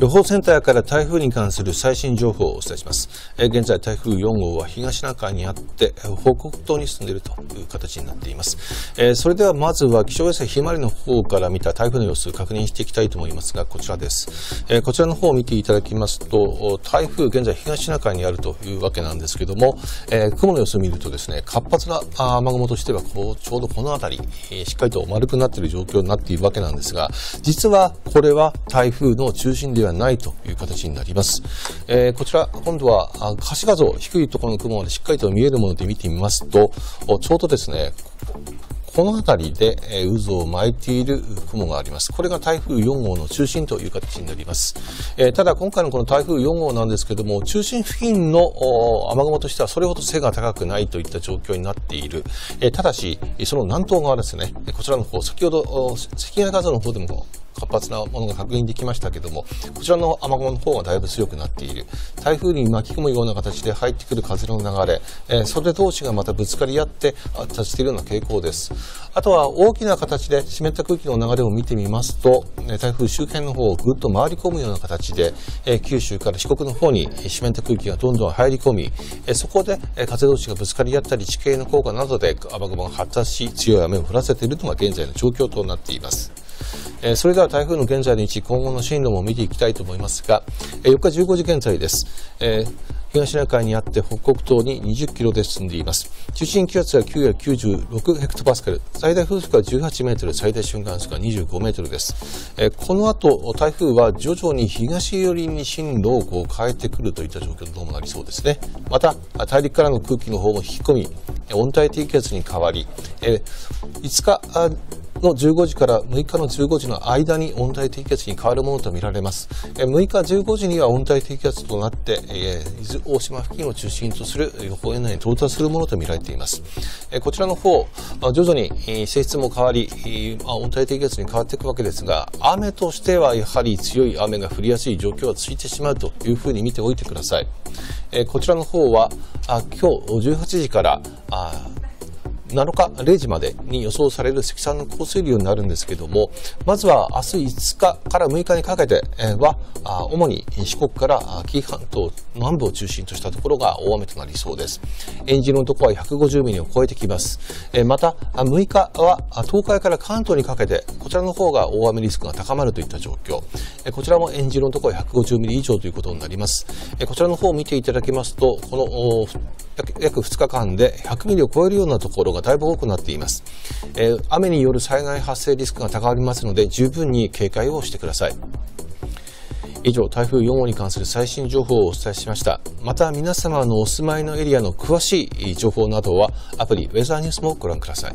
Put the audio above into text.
予報センターから台風に関する最新情報をお伝えします。現在台風4号は東シナ海にあって北北東に進んでいるという形になっています。それではまずは気象衛星ひまわりの方から見た台風の様子を確認していきたいと思いますが、こちらです。こちらの方を見ていただきますと、台風現在東シナ海にあるというわけなんですけども、雲の様子を見るとですね、活発な雨雲としてはちょうどこの辺り、しっかりと丸くなっている状況になっているわけなんですが、実はこれは台風の中心ではないという形になります。こちら今度は可視画像、低いところの雲までしっかりと見えるもので見てみますと、ちょうどですね、この辺りで渦を巻いている雲があります。これが台風4号の中心という形になります。ただ今回のこの台風4号なんですけども、中心付近の雨雲としてはそれほど背が高くないといった状況になっている。ただし、その南東側ですね、こちらの方、先ほど赤外画像の方でも活発なものが確認できましたけども、こちらの雨雲の方がだいぶ強くなっている。台風に巻き込むような形で入ってくる風の流れ、それ同士がまたぶつかり合って発達しているような傾向です。あとは大きな形で湿った空気の流れを見てみますと、台風周辺の方をぐっと回り込むような形で九州から四国の方に湿った空気がどんどん入り込み、そこで風同士がぶつかり合ったり地形の効果などで雨雲が発達し、強い雨を降らせているのが現在の状況となっています。それでは台風の現在の位置、今後の進路も見ていきたいと思いますが、4日15時現在です。東シナ海にあって北北東に20キロで進んでいます。中心気圧は996ヘクトパスカル、最大風速は18メートル、最大瞬間風速は25メートルです。この後、台風は徐々に東寄りに進路を変えてくるといった状況となりそうですね。また、大陸からの空気の方も引き込み、温帯低気圧に変わり、5日の15時から6日の15時の間に温帯低気圧に変わるものとみられます。6日15時には温帯低気圧となって伊豆大島付近を中心とする予報円内に到達するものとみられています。こちらの方徐々に性質も変わり、温帯低気圧に変わっていくわけですが、雨としてはやはり強い雨が降りやすい状況は続いてしまうというふうに見ておいてください。こちらの方は今日18時から7日0時までに予想される積算の降水量になるんですけども、まずは明日5日から6日にかけては主に四国から紀伊半島南部を中心としたところが大雨となりそうです。円陣のところは150ミリを超えてきます。また6日は東海から関東にかけて、こちらの方が大雨リスクが高まるといった状況、こちらも円陣のところは150ミリ以上ということになります。こちらの方を見ていただきますと、この約2日間で100ミリを超えるようなところがだいぶ多くなっています。雨による災害発生リスクが高まりますので、十分に警戒をしてください。以上、台風4号に関する最新情報をお伝えしました。また皆様のお住まいのエリアの詳しい情報などはアプリウェザーニュースもご覧ください。